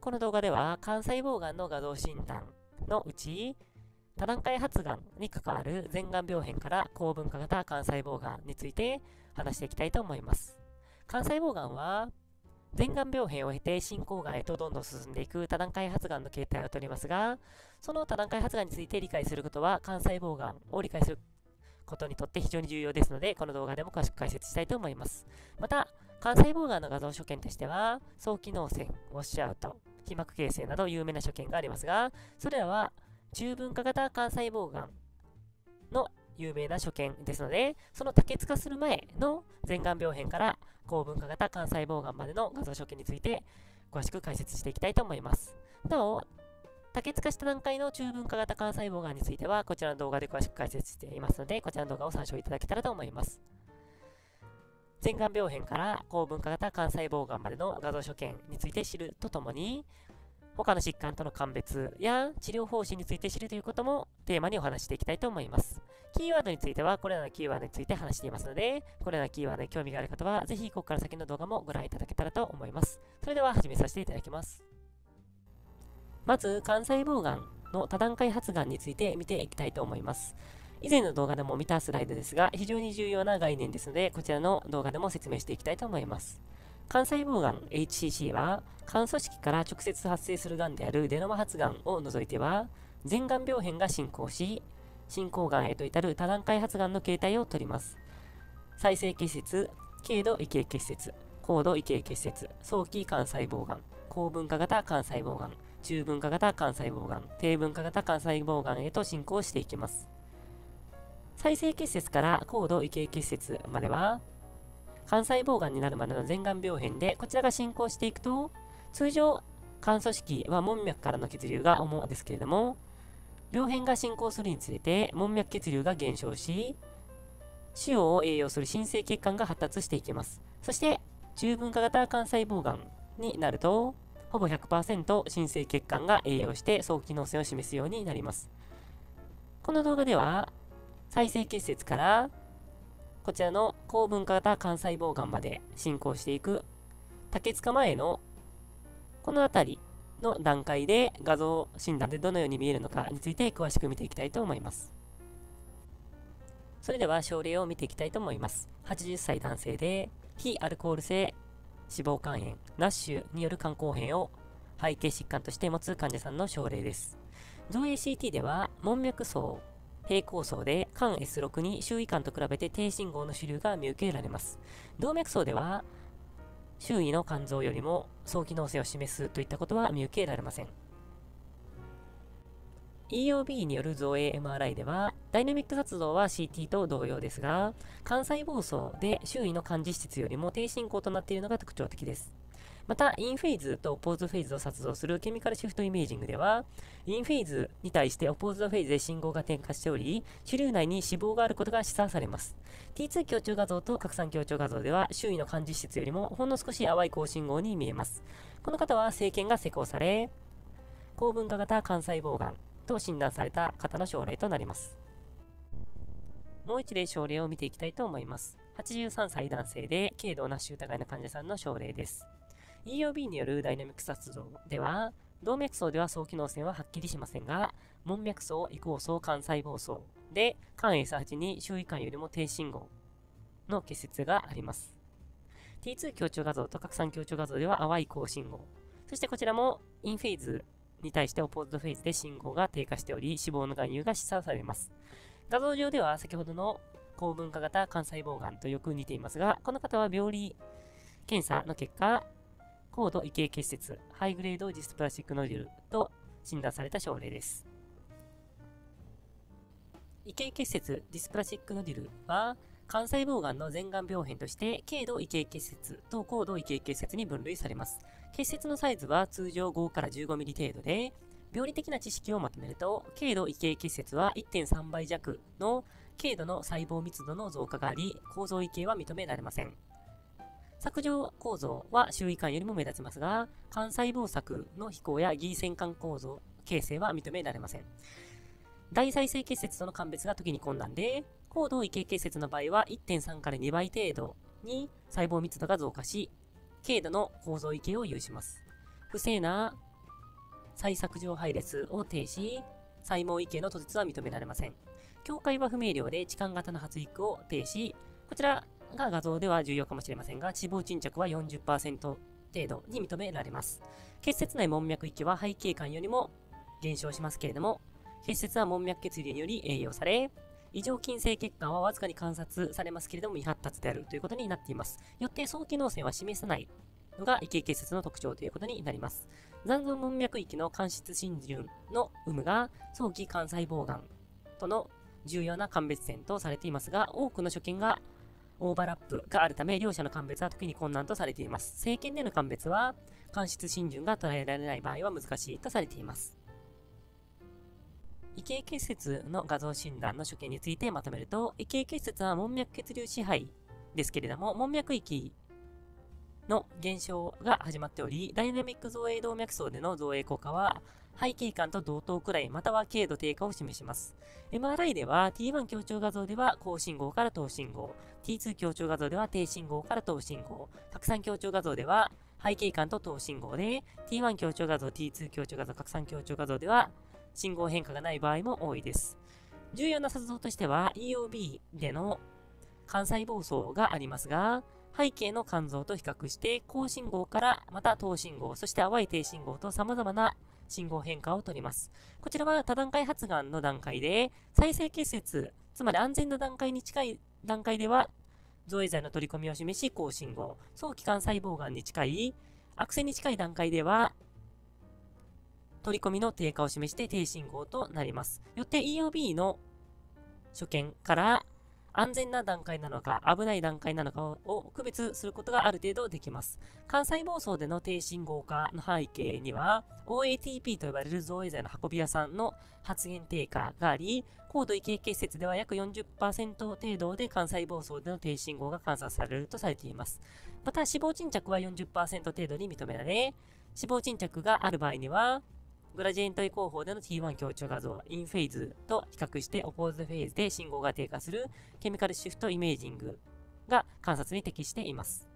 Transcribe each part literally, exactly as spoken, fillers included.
この動画では肝細胞がんの画像診断のうち、多段階発がんに関わる前がん病変から高分化型肝細胞がんについて話していきたいと思います。肝細胞がんは、前がん病変を経て進行がんへとどんどん進んでいく多段階発がんの形態をとりますが、その多段階発がんについて理解することは肝細胞がんを理解することにとって非常に重要ですので、この動画でも詳しく解説したいと思います。また、肝細胞がんの画像所見としては、早期脳栓、ウォッシュアウト、皮膜形成など有名な所見がありますが、それらは中分化型肝細胞がんの有名な所見ですので、その多血化する前の前がん病変から高分化型肝細胞がんまでの画像所見について詳しく解説していきたいと思います。なお、多血化した段階の中分化型肝細胞がんについては、こちらの動画で詳しく解説していますので、こちらの動画を参照いただけたらと思います。前がん病変から高分化型肝細胞がんまでの画像所見について知るとともに、他の疾患との鑑別や治療方針について知るということもテーマにお話していきたいと思います。キーワードについては、これらのキーワードについて話していますので、これらのキーワードに興味がある方は、ぜひここから先の動画もご覧いただけたらと思います。それでは始めさせていただきます。まず、肝細胞がんの多段階発がんについて見ていきたいと思います。以前の動画でも見たスライドですが、非常に重要な概念ですので、こちらの動画でも説明していきたいと思います。肝細胞がん エイチシーシー は、肝組織から直接発生するがんであるデノマ発がんを除いては、前がん病変が進行し、進行がんへと至る多段階発がんの形態をとります。再生結節、軽度異形結節、高度異形結節、早期肝細胞がん、高分化型肝細胞がん、中分化型肝細胞がん、低分化型肝細胞がんへと進行していきます。再生結節から高度異形結節までは、肝細胞がんになるまでの前がん病変で、こちらが進行していくと、通常、肝組織は門脈からの血流が主ですけれども、病変が進行するにつれて、門脈血流が減少し、腫瘍を栄養する新生血管が発達していきます。そして、中分化型肝細胞がんになると、ほぼ ひゃくパーセント 新生血管が栄養して早期脳栓を示すようになります。この動画では、再生結節から、こちらの高分化型肝細胞がんまで進行していく、多血化前のこの辺りの段階で画像診断でどのように見えるのかについて詳しく見ていきたいと思います。それでは症例を見ていきたいと思います。はちじゅっさい男性で、非アルコール性、脂肪肝炎、ナッシュによる肝硬変を背景疾患として持つ患者さんの症例です。造影 シーティー では、門脈層、平行層で肝 エスろく に周囲肝と比べて低信号の主流が見受けられます。動脈層では、周囲の肝臓よりも早期脳栓を示すといったことは見受けられません。イーオービー による造影 エムアールアイ では、ダイナミック撮像は シーティー と同様ですが、肝細胞層で周囲の肝実質よりも低進行となっているのが特徴的です。また、インフェーズとオポーズフェーズを撮像するケミカルシフトイメージングでは、インフェーズに対してオポーズドフェーズで信号が転化しており、主流内に脂肪があることが示唆されます。ティーツー 強調画像と核酸強調画像では、周囲の肝実質よりもほんの少し淡い高信号に見えます。この方は生検が施行され、高分化型肝細胞がんと診断された方の症例となります。もう一例症例を見ていきたいと思います。はちじゅうさんさい男性で、軽度ナッシュ疑いの患者さんの症例です。イーオービー によるダイナミック撮像では、動脈層では早期脳栓ははっきりしませんが、門脈層、移行層、肝細胞層で、肝 エスはち に周囲肝よりも低信号の結節があります。ティーツー 強調画像と核酸強調画像では淡い高信号。そしてこちらもインフェーズに対してオポーズドフェーズで信号が低下しており、脂肪の含有が示唆されます。画像上では先ほどの高分化型肝細胞がんとよく似ていますが、この方は病理検査の結果、高度異形結節、ハイグレードジストプラスチックノジュールと診断された症例です。異形結節、ディスプラスチックノジュールは、肝細胞がんの前がん病変として、軽度異形結節と高度異形結節に分類されます。結節のサイズは通常ごからじゅうごミリ程度で、病理的な知識をまとめると、軽度異形結節は いってんさんばい弱の軽度の細胞密度の増加があり、構造異形は認められません。削除構造は周囲肝よりも目立ちますが、肝細胞柵の飛行や偽腺管構造形成は認められません。大再生結節との鑑別が時に困難で、高度異形結節の場合は いってんさんからにばい程度に細胞密度が増加し、軽度の構造異形を有します。不正な再削除配列を停止し、細毛異形の途絶は認められません。境界は不明瞭で、置換型の発育を停止し、こちらが画像では重要かもしれませんが、脂肪沈着は よんじゅっパーセント 程度に認められます。結節内門脈域は背景管よりも減少しますけれども、結節は門脈血流により栄養され、異常筋性血管はわずかに観察されますけれども未発達であるということになっています。よって早期脳性は示さないのが異形結節の特徴ということになります。残存門脈域の間質浸潤の有無が早期肝細胞がんとの重要な鑑別点とされていますが、多くの所見がオーバーラップがあるため、両者の鑑別は時に困難とされています。生検での鑑別は、間質浸潤が捉えられない場合は難しいとされています。異形結節の画像診断の所見についてまとめると、異形結節は門脈血流支配ですけれども、門脈域の減少が始まっており、ダイナミック造影動脈層での造影効果は、背景管と同等くらいまたは軽度低下を示します。エムアールアイ では ティーワン 強調画像では高信号から等信号、ティーツー 強調画像では低信号から等信号、拡散強調画像では背景管と等信号で、ティーワン 強調画像、ティーツー 強調画像、拡散強調画像では信号変化がない場合も多いです。重要な撮像としては イーオービー での肝細胞層がありますが、背景の肝臓と比較して、高信号からまた等信号、そして淡い低信号と様々な信号変化をとります。こちらは多段階発がんの段階で、再生結節、つまり安全な段階に近い段階では、造影剤の取り込みを示し、高信号、早期肝細胞がんに近い、悪性に近い段階では、取り込みの低下を示して低信号となります。よって イーオービー の所見から、安全な段階なのか、危ない段階なのかを区別することがある程度できます。肝細胞層での低信号化の背景には、オーエーティーピー と呼ばれる造影剤の運び屋さんの発現低下があり、高度異形結節では約 よんじゅっパーセント 程度で肝細胞層での低信号が観察されるとされています。また、脂肪沈着は よんじゅっパーセント 程度に認められ、脂肪沈着がある場合には、グラジエント移行法での ティーワン 強調画像、インフェーズと比較してオポーズフェーズで信号が低下するケミカルシフトイメージングが観察に適しています。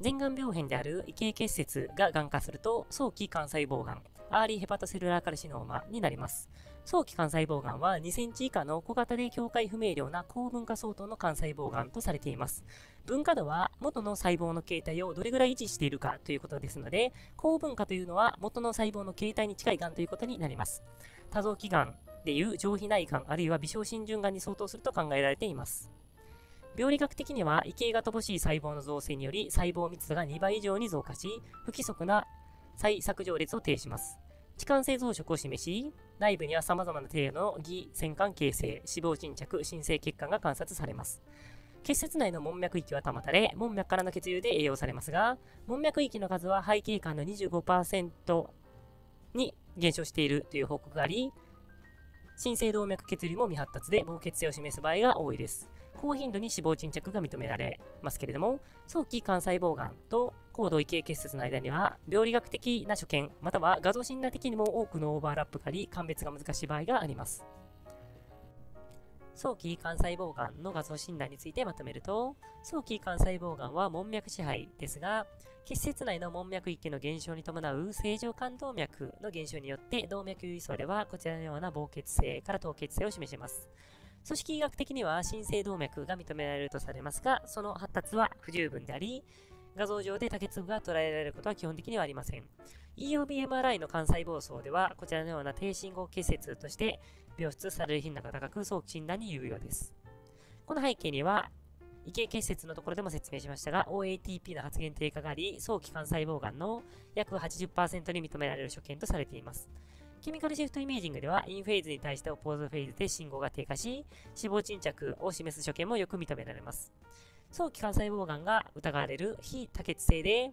前がん病変である異形結節ががん化すると早期肝細胞がん、アーリーヘパトセルラーカルシノーマになります。早期肝細胞がんはにセンチ以下の小型で境界不明瞭な高分化相当の肝細胞がんとされています。分化度は元の細胞の形態をどれぐらい維持しているかということですので、高分化というのは元の細胞の形態に近いがんということになります。多臓器がんでいう上皮内がんあるいは微小浸潤がんに相当すると考えられています。病理学的には異形が乏しい細胞の造成により細胞密度がにばい以上に増加し、不規則な再削除列を呈します。置換性増殖を示し、内部には様々な程度の偽腺管形成、脂肪沈着、新生血管が観察されます。結節内の門脈域は保たれ、門脈からの血流で栄養されますが、門脈域の数は背景管の にじゅうごパーセント に減少しているという報告があり、新生動脈血流も未発達で、膨血性を示す場合が多いです。高頻度に脂肪沈着が認められますけれども、早期肝細胞がんと高度異形結節の間には、病理学的な所見、または画像診断的にも多くのオーバーラップがあり、鑑別が難しい場合があります。早期肝細胞がんの画像診断についてまとめると、早期肝細胞がんは門脈支配ですが、結節内の門脈域の減少に伴う正常冠動脈の減少によって、動脈輸送ではこちらのような膨血性から凍結性を示します。組織医学的には新生動脈が認められるとされますが、その発達は不十分であり、画像上で竹粒が捉えられることは基本的にはありません。イーオービーエムアールアイ の肝細胞層では、こちらのような低信号結節として病出される頻度が高く、早期診断に有用です。この背景には、異形結節のところでも説明しましたが、オーエーティーピー の発現低下があり、早期肝細胞がんの約 はちじゅっパーセント に認められる所見とされています。ケミカルシフトイメージングでは、インフェーズに対してオポーズフェーズで信号が低下し、脂肪沈着を示す所見もよく認められます。早期肝細胞がんが疑われる非多血性で、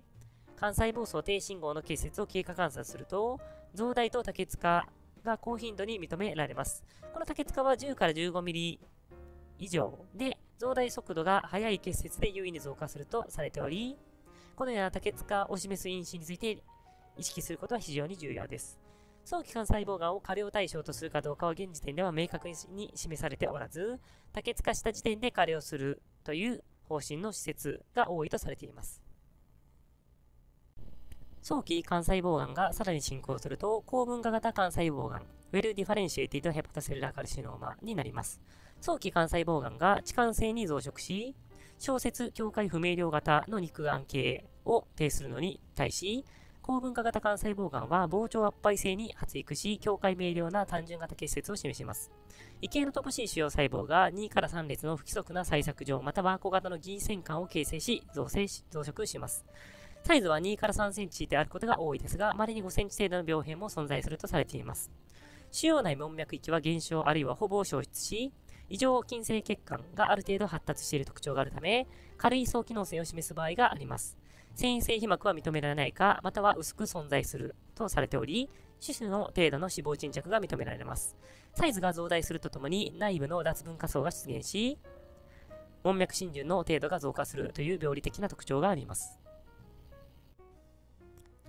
肝細胞層低信号の結節を経過観察すると、増大と多血化が高頻度に認められます。この多血化はじゅうからじゅうごミリ以上で、増大速度が速い結節で優位に増加するとされており、このような多血化を示す因子について意識することは非常に重要です。早期肝細胞がんを加療対象とするかどうかは現時点では明確に示されておらず、多血化した時点で加療するという方針の施設が多いとされています。早期幹細胞がんがさらに進行すると、高分化型幹細胞がん、ウェルディファレンシエイティドヘパトセルラーカルシノーマになります。早期幹細胞がんが置換性に増殖し、小節境界不明瞭型の肉眼系を呈するのに対し、高分化型幹細胞がんは膨張圧敗性に発育し、境界明瞭な単純型結節を示します。異形の乏しい主要細胞がにからさん列の不規則な細索状または小型の銀線管を形成し、増生し増殖します。サイズはにからさんセンチであることが多いですが、稀にごセンチ程度の病変も存在するとされています。腫瘍内門脈域は減少あるいはほぼ消失し、異常筋性血管がある程度発達している特徴があるため、軽い早期脳性を示す場合があります。遷移性被膜は認められないか、または薄く存在するとされており、種々の程度の死亡沈着が認められます。サイズが増大するとともに内部の脱分化層が出現し、門脈浸潤の程度が増加するという病理的な特徴があります。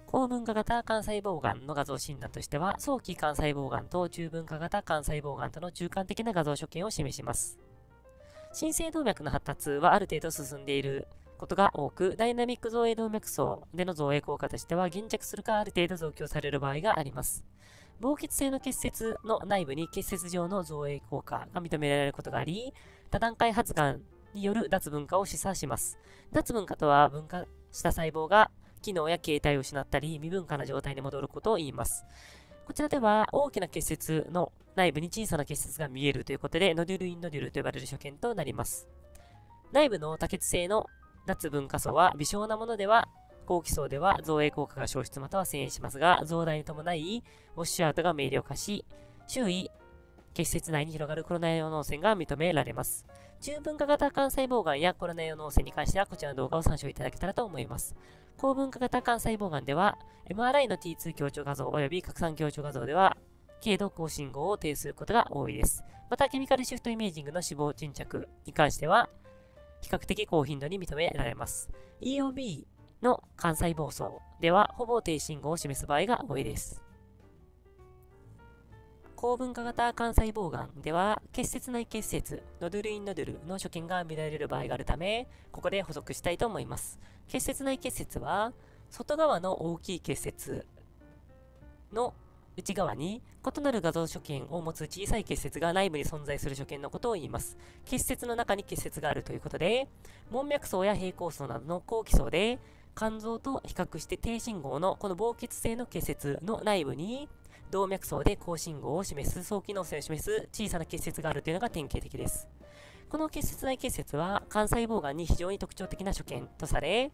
高分化型幹細胞がんの画像診断としては、早期幹細胞がんと中分化型幹細胞がんとの中間的な画像所見を示します。新生動脈の発達はある程度進んでいることが多く、ダイナミック造影動脈層での造影効果としては、減弱するかある程度増強される場合があります。膨血性の結節の内部に結節上の造影効果が認められることがあり、多段階発がんによる脱分化を示唆します。脱分化とは、分化した細胞が機能や形態を失ったり、未分化な状態に戻ることを言います。こちらでは、大きな結節の内部に小さな結節が見えるということで、ノデュール・インノデュールと呼ばれる所見となります。内部の多血性の脱分化層は、微小なものでは、後期層では造影効果が消失または遷移しますが、増大に伴い、ウォッシュアウトが明瞭化し、周囲、結節内に広がるコロナ用脳線が認められます。中分化型幹細胞がんやコロナ用脳線に関しては、こちらの動画を参照いただけたらと思います。高分化型幹細胞がんでは、エムアールアイ の ティーツー 強調画像及び拡散強調画像では、軽度高信号を呈することが多いです。また、ケミカルシフトイメージングの死亡沈着に関しては、比較的高頻度に認められます。イーオービー の幹細胞層では、ほぼ低信号を示す場合が多いです。高分化型幹細胞がんでは、結節内結節、ノドゥルインノドゥルの所見が見られる場合があるため、ここで補足したいと思います。結節内結節は、外側の大きい結節の内側に異なる画像所見を持つ小さい結節が内部に存在する所見のことを言います。結節の中に結節があるということで、門脈層や平行層などの後期層で、肝臓と比較して低信号のこの膨血性の結節の内部に、動脈層で高信号を示す、早期脳性を示す小さな結節があるというのが典型的です。この結節内結節は、幹細胞がんに非常に特徴的な所見とされ、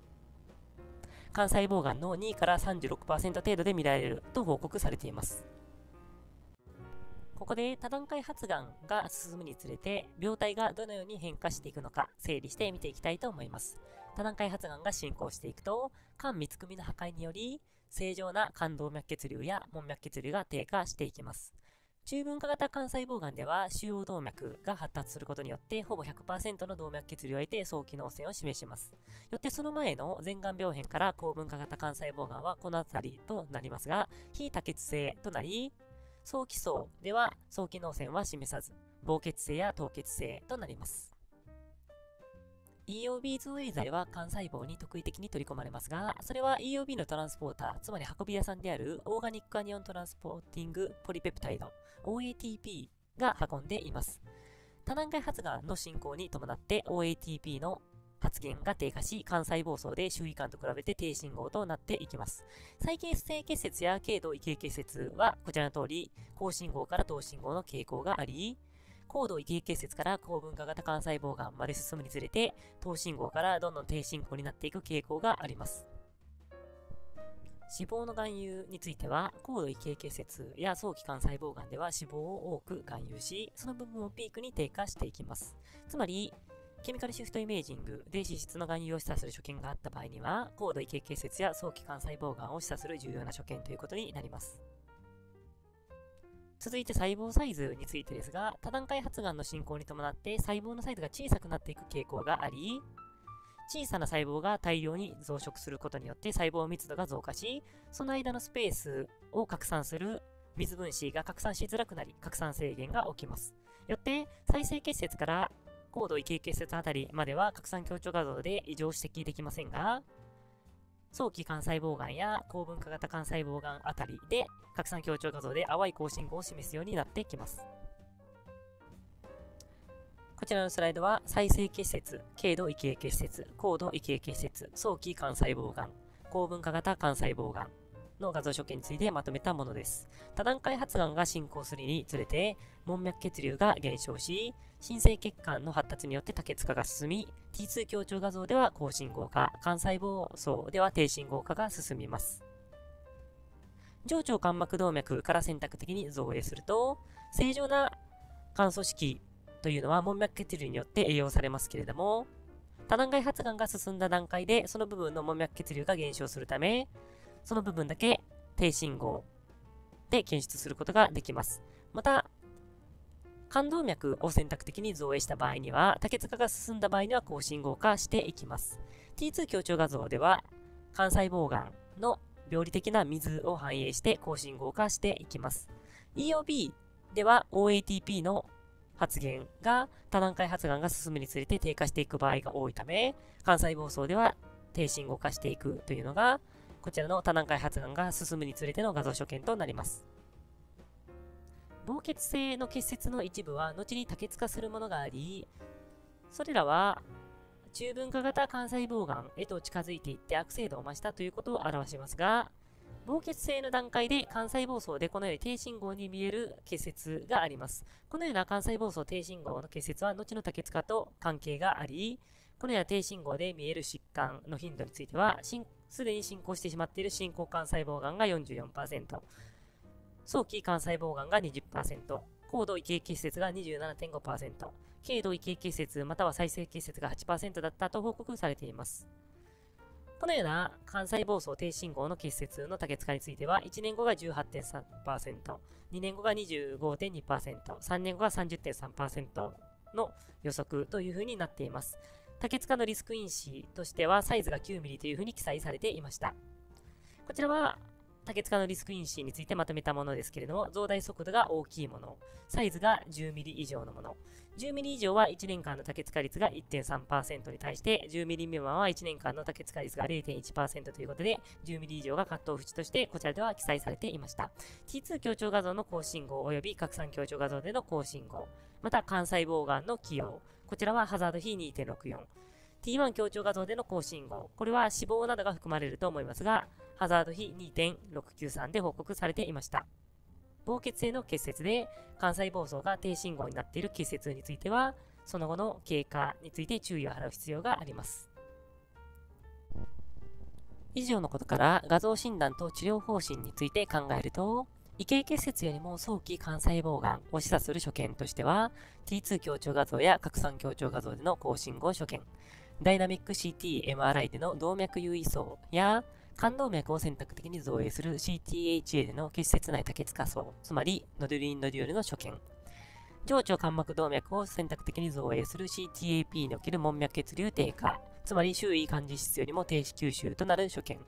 幹細胞がんのにからさんじゅうろくパーセント 程度で見られると報告されています。ここで多段階発がんが進むにつれて、病態がどのように変化していくのか、整理して見ていきたいと思います。多段階発がんが進行していくと、肝三つ組の破壊により、正常な冠動脈血流や門脈血流が低下していきます。中分化型幹細胞がんでは、腫瘍動脈が発達することによって、ほぼ ひゃくパーセント の動脈血流を得て早期脳性を示します。よってその前の前がん病変から高分化型幹細胞がんはこの辺りとなりますが、非多血性となり、早期層では早期脳性は示さず、膨血性や凍結性となります。イーオービー 造影剤は幹細胞に特異的に取り込まれますが、それは イーオービー のトランスポーター、つまり運び屋さんであるオーガニックアニオントランスポーティングポリペプタイド、オーエーティーピー が運んでいます。多段階発がんの進行に伴って オーエーティーピー の発現が低下し、幹細胞層で周囲間と比べて低信号となっていきます。再結成結節や軽度異形結節はこちらの通り、高信号から同信号の傾向があり、高度異形結節から高分化型幹細胞がんまで進むにつれて、等信号からどんどん低信号になっていく傾向があります。死亡の含有については、高度異形結節や早期幹細胞がんでは死亡を多く含有し、その部分をピークに低下していきます。つまり、ケミカルシフトイメージングで脂質の含有を示唆する所見があった場合には、高度異形結節や早期幹細胞がんを示唆する重要な所見ということになります。続いて細胞サイズについてですが、多段階発がんの進行に伴って細胞のサイズが小さくなっていく傾向があり、小さな細胞が大量に増殖することによって細胞密度が増加し、その間のスペースを拡散する水分子が拡散しづらくなり、拡散制限が起きます。よって、再生結節から高度異形結節あたりまでは拡散強調画像で異常を指摘できませんが、早期幹細胞がんや高分化型幹細胞がんあたりで拡散強調画像で淡い高信号を示すようになってきます。こちらのスライドは、再生結節、軽度異形結節、高度異形結節、早期幹細胞がん、高分化型幹細胞がんの画像所見についてまとめたものです。多段階発がんが進行するにつれて、門脈血流が減少し、新生血管の発達によって多血化が進み、ティーツー 強調画像では高信号化、幹細胞層では低信号化が進みます。上腸間膜動脈から選択的に造影すると、正常な間組織、というのは門脈血流によって栄養されますけれども、多段階発がんが進んだ段階でその部分の門脈血流が減少するため、その部分だけ低信号で検出することができます。また、冠動脈を選択的に造影した場合には、多血化が進んだ場合には高信号化していきます。ティーツー 強調画像では、幹細胞がんの病理的な水を反映して高信号化していきます。イーオービー では オーエーティーピー の発現が多段階発がんが進むにつれて低下していく場合が多いため、幹細胞層では低信号化していくというのが、こちらの多段階発がんが進むにつれての画像所見となります。膨血性の結節の一部は後に多血化するものがあり、それらは中分化型幹細胞がんへと近づいていって悪性度を増したということを表しますが、膨血性の段階で幹細胞層でこのように低信号に見える結節があります。このような幹細胞層低信号の結節は後の多血化と関係があり、このような低信号で見える疾患の頻度については、すでに進行してしまっている進行幹細胞がんが よんじゅうよんパーセント、早期幹細胞がんが にじゅっパーセント、高度異形結節が にじゅうななてんごパーセント、軽度異形結節または再生結節が はちパーセント だったと報告されています。このような幹細胞層低信号の結節の多血化については、いちねんごが じゅうはちてんさんパーセント、にねんごが にじゅうごてんにパーセント、さんねんごが さんじゅってんさんパーセント の予測というふうになっています。多血化のリスク因子としては、サイズが きゅうミリ というふうに記載されていました。こちらは、多血化のリスク因子についてまとめたものですけれども、増大速度が大きいもの、サイズが じゅうミリ 以上のもの。じゅうミリ 以上はいちねんかんの多血化率が いってんさんパーセント に対して、じゅうミリ 未満はいちねんかんの多血化率が れいてんいちパーセント ということで、じゅうミリ 以上がカットオフ値としてこちらでは記載されていました。ティーツー 強調画像の高信号及び拡散強調画像での高信号、また幹細胞がんの寄与、こちらはハザード比 にてんろくよん。ティーワン 強調画像での高信号、これは死亡などが含まれると思いますが、ハザード比 にてんろくきゅうさん で報告されていました。膨血性の結節で幹細胞層が低信号になっている結節については、その後の経過について注意を払う必要があります。以上のことから画像診断と治療方針について考えると、異形結節よりも早期幹細胞がんを示唆する所見としては、ティーツー 強調画像や拡散強調画像での高信号所見、ダイナミック シーティー、エムアールアイ での動脈優位層や、冠動脈を選択的に造影する シーティーエイチエー での結節内多血化層、つまりノドゥルインノデュールの所見。上腸間膜動脈を選択的に造影する シーティーエーピー における門脈血流低下、つまり周囲管実質よりも低吸収となる所見。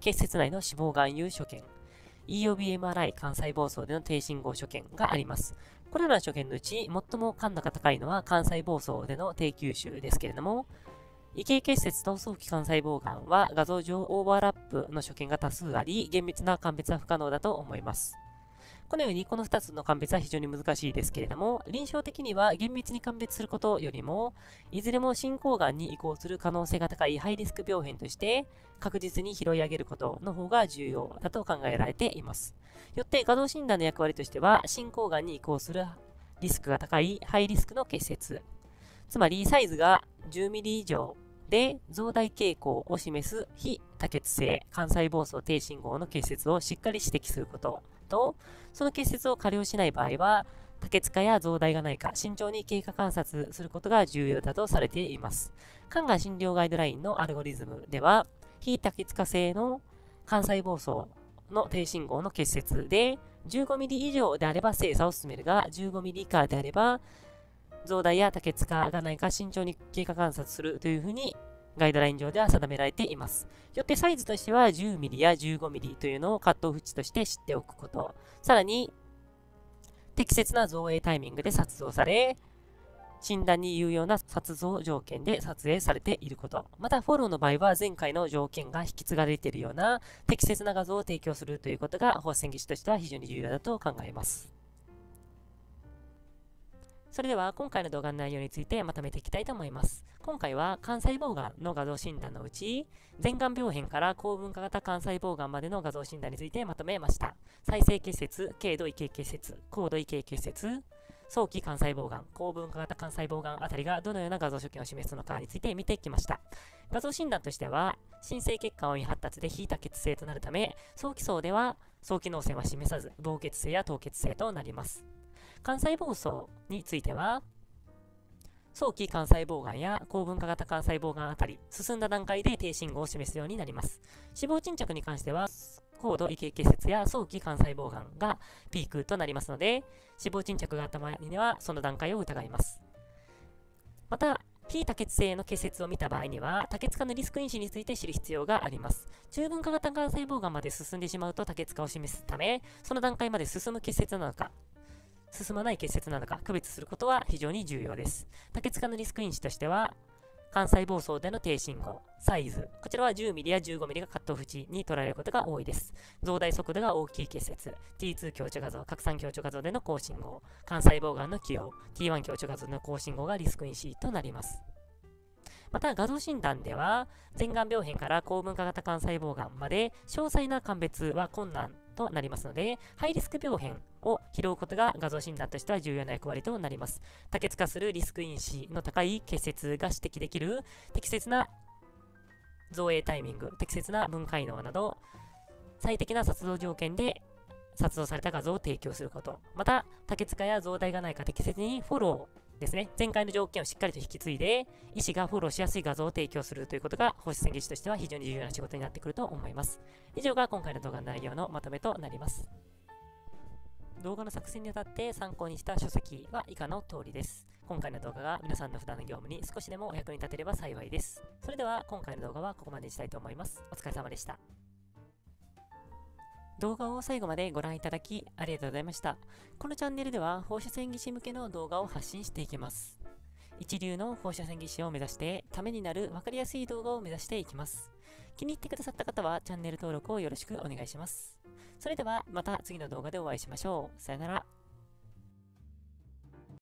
結節内の脂肪含有所見。イーオービーエムアールアイ 幹細胞層での低信号所見があります。これらの所見のうち、最も感度が高いのは幹細胞層での低吸収ですけれども、異形結節と早期幹細胞がんは画像上オーバーラップの所見が多数あり、厳密な鑑別は不可能だと思います。このようにこのふたつの鑑別は非常に難しいですけれども、臨床的には厳密に鑑別することよりも、いずれも進行がんに移行する可能性が高いハイリスク病変として確実に拾い上げることの方が重要だと考えられています。よって画像診断の役割としては、進行がんに移行するリスクが高いハイリスクの結節、つまりサイズが じゅうミリ 以上で増大傾向を示す非多血性幹細胞層低信号の結節をしっかり指摘することと、その結節を加療しない場合は多血化や増大がないか慎重に経過観察することが重要だとされています。肝がん診療ガイドラインのアルゴリズムでは、非多血化性の幹細胞層の低信号の結節で じゅうごミリ 以上であれば精査を進めるが、 じゅうごミリ 以下であれば増大や多血化がないか慎重に経過観察するというふうにガイドライン上では定められています。よってサイズとしては じゅうミリ や じゅうごミリ というのをカットオフ値として知っておくこと。さらに、適切な造影タイミングで撮像され、診断に有用な撮像条件で撮影されていること。また、フォローの場合は前回の条件が引き継がれているような適切な画像を提供するということが放射線技師としては非常に重要だと考えます。それでは今回の動画の内容についてまとめていきたいと思います。今回は肝細胞がんの画像診断のうち、前がん病変から高分化型肝細胞がんまでの画像診断についてまとめました。再生結節、軽度異形結節、高度異形結節、早期肝細胞がん、高分化型肝細胞がんあたりがどのような画像所見を示すのかについて見てきました。画像診断としては、新生血管を発達で非多血性となるため、早期層では早期脳性は示さず、膨血性や凍結性となります。肝細胞層については、早期肝細胞がんや高分化型肝細胞がんあたり、進んだ段階で低信号を示すようになります。死亡沈着に関しては、高度異形結節や早期肝細胞がんがピークとなりますので、死亡沈着があった場合にはその段階を疑います。また、非多血性の結節を見た場合には、多血化のリスク因子について知る必要があります。中分化型肝細胞がんまで進んでしまうと多血化を示すため、その段階まで進む結節なのか、進まない結節なのか区別することは非常に重要です。多血化のリスク因子としては、肝細胞層での低信号、サイズ、こちらは じゅうミリ や じゅうごミリ がカットオフ値に取られることが多いです。増大速度が大きい結節、ティーツー 強調画像、核酸強調画像での高信号、肝細胞がんの既往、ティーワン 強調画像での高信号がリスク因子となります。また、画像診断では、前がん病変から高分化型肝細胞がんまで、詳細な鑑別は困難となりますので、ハイリスク病変を拾うことが画像診断としては重要な役割となります。多血化するリスク因子の高い結節が指摘できる適切な造影タイミング、適切な分解能など、最適な撮像条件で撮像された画像を提供すること。また、多血化や増大がないか適切にフォローですね、前回の条件をしっかりと引き継いで、医師がフォローしやすい画像を提供するということが、放射線技師としては非常に重要な仕事になってくると思います。以上が今回の動画の内容のまとめとなります。動画の作成にあたって参考にした書籍は以下の通りです。今回の動画が皆さんの普段の業務に少しでもお役に立てれば幸いです。それでは今回の動画はここまでにしたいと思います。お疲れ様でした。動画を最後までご覧いただきありがとうございました。このチャンネルでは放射線技師向けの動画を発信していきます。一流の放射線技師を目指してためになる分かりやすい動画を目指していきます。気に入ってくださった方はチャンネル登録をよろしくお願いします。それではまた次の動画でお会いしましょう。さよなら。